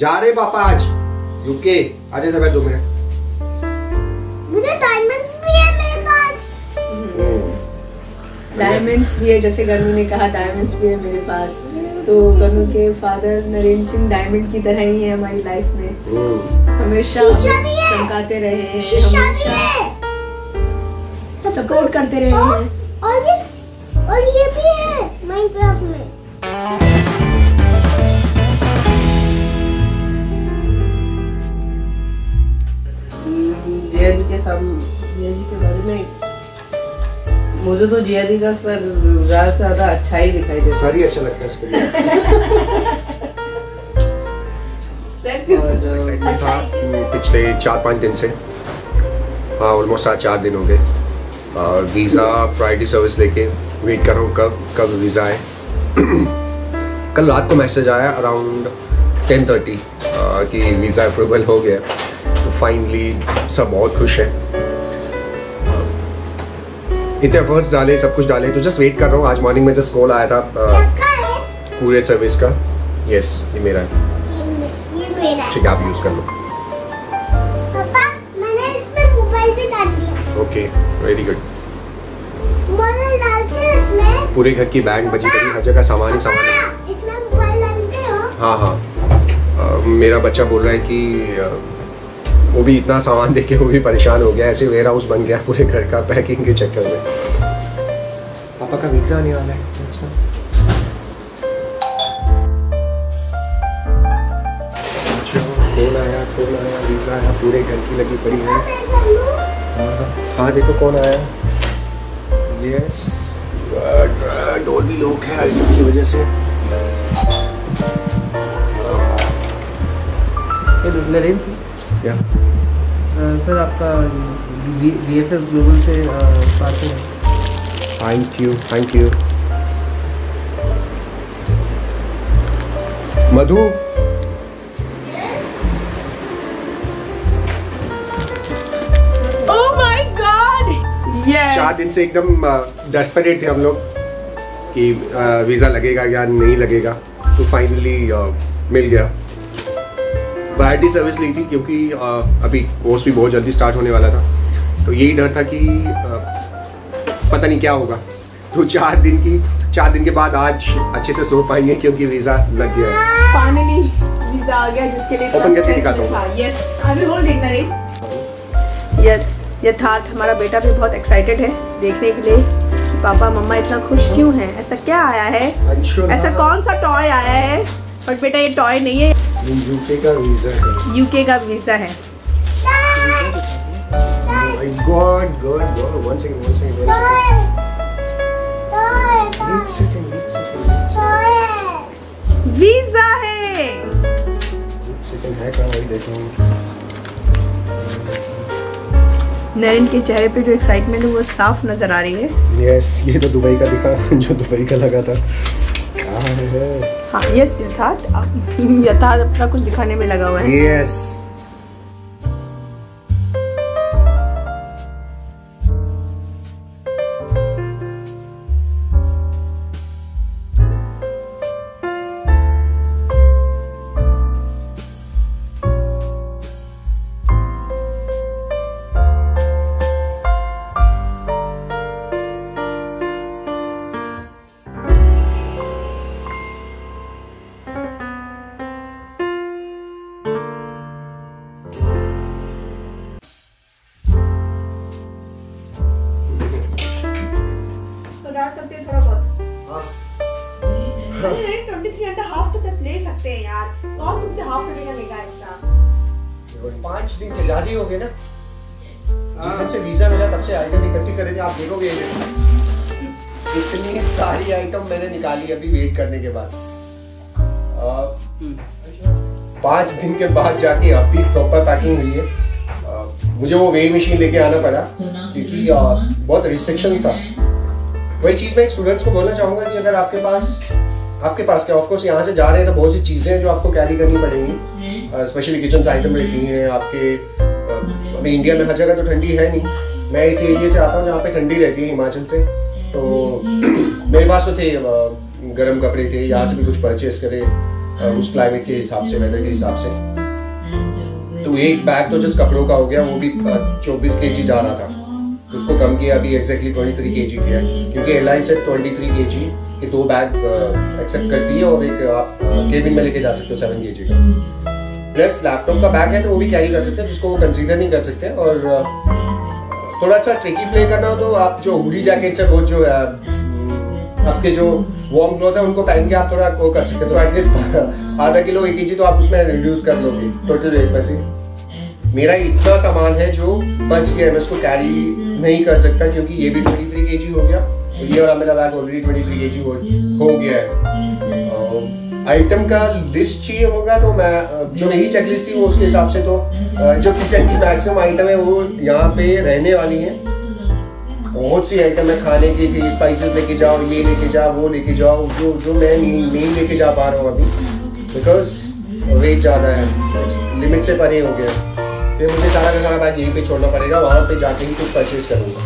जा रहे पापा आज यूके। आ जाए भाई 2 मिनट। मुझे डायमंड्स भी है मेरे पास। डायमंड्स भी है, जैसे गनु ने कहा डायमंड्स भी है मेरे पास। तो गनु के फादर नरेंद्र सिंह डायमंड की तरह ही है हमारी लाइफ में, हमेशा चमकाते रहे, हमेशा सपोर्ट करते रहे हैं। और ये भी है माइनक्राफ्ट में। जीआजी के बारे में मुझे तो जीआजी का सर ज़्यादा से ज़्यादा अच्छा ही दिखाई देता है। सर ही अच्छा लगता है उसके लिए। और एक्साइटमेंट था पिछले 4-5 दिन से, हाँ ऑलमोस्ट 4 दिन हो गए। और वीज़ा प्रायोरिटी सर्विस लेके वेट कर रहा हूँ कब वीज़ा आए। कल रात को मैसेज आया अराउंड 10:30 कि वीज़ा अप्रूवल हो गया। तो फाइनली सब बहुत खुश हैं, इतने एफर्ट्स डाले, सब कुछ डाले। तो जस्ट वेट कर रहा हूँ। आज मॉर्निंग में जस्ट कॉल आया था कूरियर सर्विस का। यस ये मेरा है, ये मेरा है। ठीक है आप यूज़ कर लो। पापा मैंने इसमें मोबाइल भी डाल दिया। Okay very good. मोबाइल डालते हैं इसमें, पूरे घर की बैंक बची पड़ी, हर जगह सामान ही सामान है। इसमें मोबाइल डालते हो? हाँ। मेरा बच्चा बोल रहा है कि वो भी इतना सामान देख के वो भी परेशान हो गया, ऐसे वेयर हाउस बन गया पूरे घर का पैकिंग के चक्कर में। पापा का वीज़ा आने वाला है। कौन आया वीज़ा आया, पूरे घर की लगी पड़ी है। हाँ देखो कौन आया। यस और भी लोग हैं यूट्यूब की वजह से। सर आपका VFS ग्लोबल से पार्टी है। Thank you Madhu. Oh my god. 4 दिन से एकदम डेस्परेट थे हम लोग कि वीज़ा लगेगा या नहीं लगेगा। तो फाइनली मिल गया। प्रायोरिटी सर्विस ली थी क्योंकि अभी कोर्स भी बहुत जल्दी स्टार्ट होने वाला था। तो यही डर था कि पता नहीं क्या होगा। तो 4 दिन के बाद आज अच्छे से सो पाएंगे क्योंकि वीज़ा लग गया है। फाइनली वीज़ा आ गया, जिसके लिए ओपन करके दिखाता हूं। Yes I will hold it Narendra. Yatharth हमारा बेटा भी बहुत एक्साइटेड है देखने के लिए कि पापा मम्मा इतना खुश क्यों हैं, ऐसा क्या आया है, ऐसा कौन सा टॉय आया है। बट बेटा ये टॉय नहीं है, यूके का वीज़ा है। नरेन के चेहरे पे जो एक्साइटमेंट है वो साफ नजर आ रही है। यस ये तो दुबई का दिखा जो दुबई का लगा था। हाँ यस यथार्थ अपना कुछ दिखाने में लगा हुआ है। यस हो गए ना। जिस दिन से वीजा मिला तब से आइटम इकट्ठी करेंगे, आप देखोगे इतनी सारी आइटम मैंने निकाली अभी वेट करने के बाद। 5 दिन के बाद जाके अभी प्रॉपर पैकिंग हुई है। मुझे वो वेइंग मशीन लेके आना पड़ा क्योंकि बहुत रिस्ट्रिक्शंस था। वही चीज़ मैं स्टूडेंट्स को बोलना चाहूँगा कि अगर आपके पास क्या, ऑफकोर्स यहाँ से जा रहे हैं तो बहुत सी चीज़ें हैं जो आपको कैरी करनी पड़ेंगी, स्पेशली किचन आइटम रहती हैं आपके। अभी इंडिया में हर जगह तो ठंडी है नहीं, मैं इस एरिया से आता हूँ जहाँ पे ठंडी रहती है, हिमाचल से। तो मेरे पास तो थे गर्म कपड़े थे, यहाँ से भी कुछ परचेस करे, उस क्लाइमेट के हिसाब से, वेदर के हिसाब से। तो एक बैग तो जस्ट कपड़ों का हो गया, वो भी 24 kg जा रहा था, उसको कम किया, अभी एग्जैक्टली 23 kg किया है, क्योंकि एयरलाइन सिर्फ 23 kg के 2 बैग एक्सेप्ट करती है और एक आप केबिन में लेके जा सकते हो 7 kg का। प्लस लैपटॉप का बैग है तो वो भी कैरी कर सकते हैं, जिसको वो कंसीडर नहीं कर सकते। और थोड़ा अच्छा ट्रिकी प्ले करना हो तो आप जो हुडी जैकेट्स है, वो जो आपके जो वार्म क्लॉथ है उनको पहन के आप थोड़ा वो कर सकते हो, तो एटलीस्ट आधा किलो 1 kg तो आप उसमें रिड्यूस कर लोगे टोटल वेट में से। मेरा इतना सामान है जो बच गया है, मैं उसको कैरी नहीं कर सकता, क्योंकि ये भी 23 kg हो गया, ये वाला मेरा बैग ऑलरेडी 23 kg हो गया है। आइटम का लिस्ट चाहिए होगा तो मैं जो मेरी चेकलिस्ट थी वो उसके हिसाब से, तो जो किचन की मैक्सिमम आइटम है वो यहाँ पे रहने वाली है। बहुत सी आइटम है खाने की कि स्पाइसेस लेके जाओ, ये लेके जाओ, वो लेके जाओ, जो मैं नहीं लेके जा पा रहा हूँ अभी, बिकॉज वेट ज़्यादा है, लिमिट से परे हो गया। फिर मुझे सारा का सारा बैग यहीं पे छोड़ना पड़ेगा, वहाँ पे जाके ही कुछ परचेज करूँगा।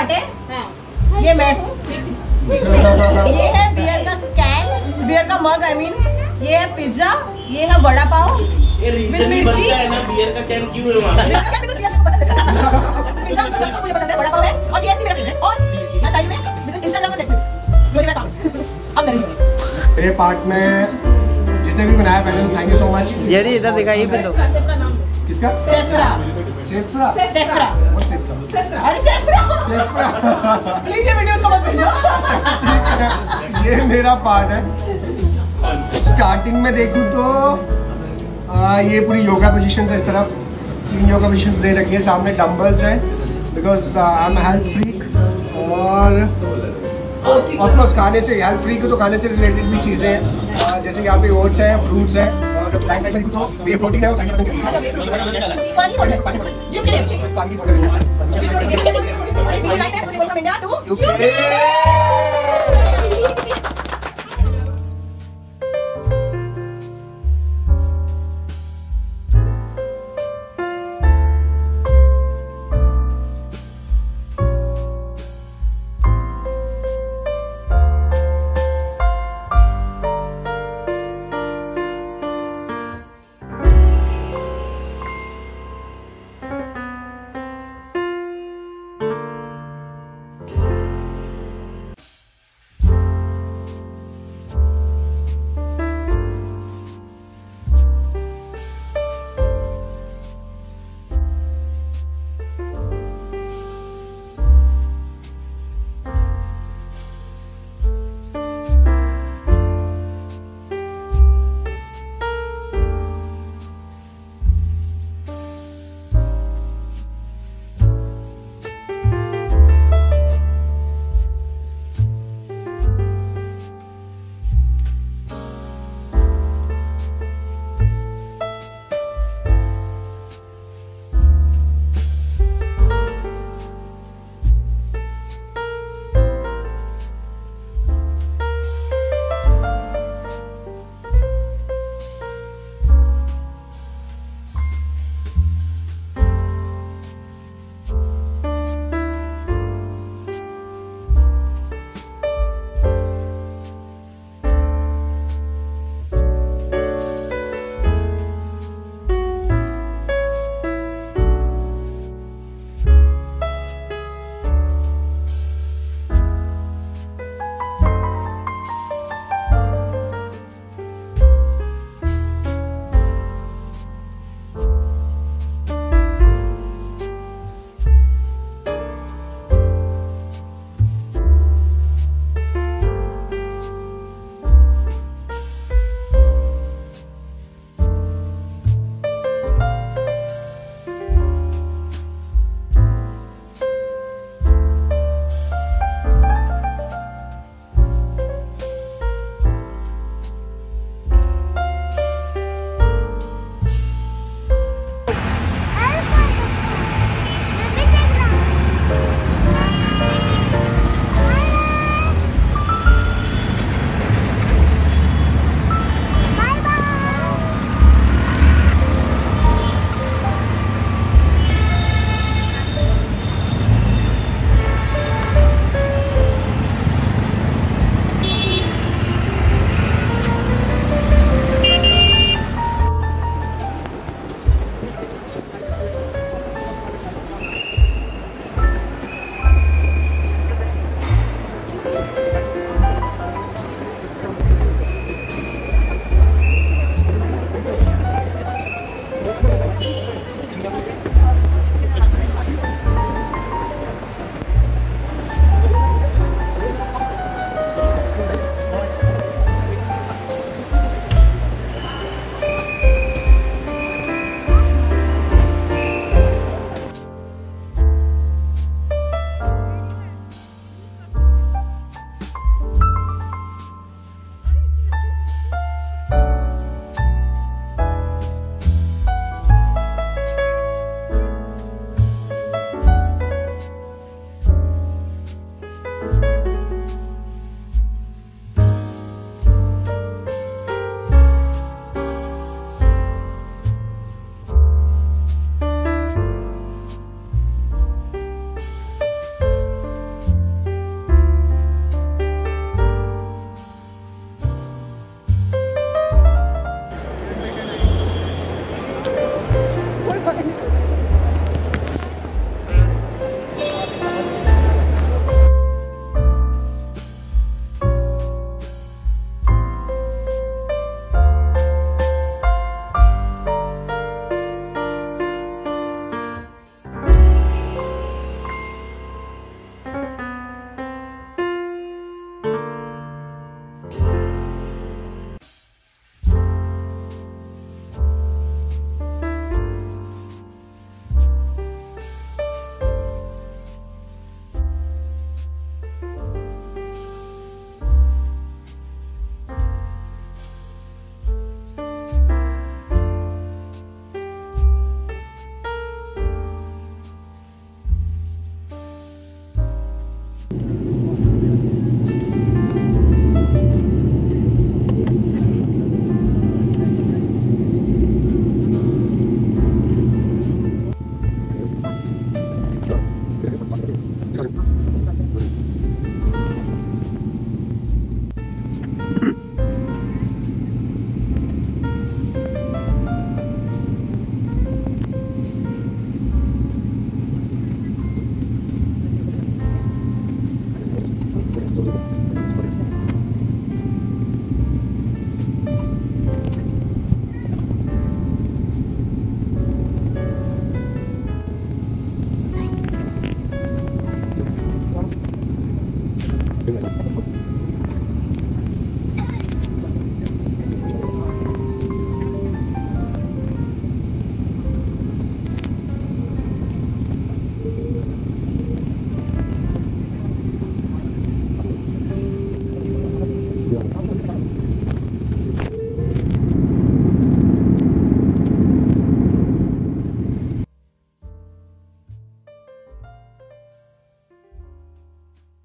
हाँ। ये मैं हूँ, ये है बियर का कैन, बियर का मग, आई मीन ये है पिज्जा, ये है वड़ा पाव, मिर्ची है ना। बियर का कैन क्यों है वहाँ? बियर का कैन पिज्जा तो सबको मुझे पसंद है, वड़ा पाव है, और ये मेरा फेवरेट, और यहाँ साइड में देखो इंस्टाग्राम और नेटफ्लिक्स, जो मेरा काम अब नहीं मेरे पार्ट में। जिसने भी बनाया पहले थैंक यू सो मच। यार इधर दिखाइए पहले किसका सेफ्रा अरे प्लीज ये वीडियोस को मत भेजना। ये मेरा पार्ट है। स्टार्टिंग में देखूं तो ये पूरी योगा पोजीशंस है, इस तरफ 3 योगा पोजीशंस दे रखी है, सामने डंबल्स है because I am health freak, और ऑफ कोर्स खाने से हेल्थ फ्रीक तो खाने से रिलेटेड भी चीज़ें हैं, जैसे यहाँ पे ओट्स हैं, फ्रूट्स हैं, लाइन साइड में देखो तो वे प्रोटीन है, वो साइड में पानी बोतल।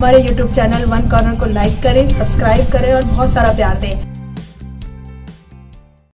हमारे YouTube चैनल वन कॉर्नर को लाइक करें, सब्सक्राइब करें और बहुत सारा प्यार दें।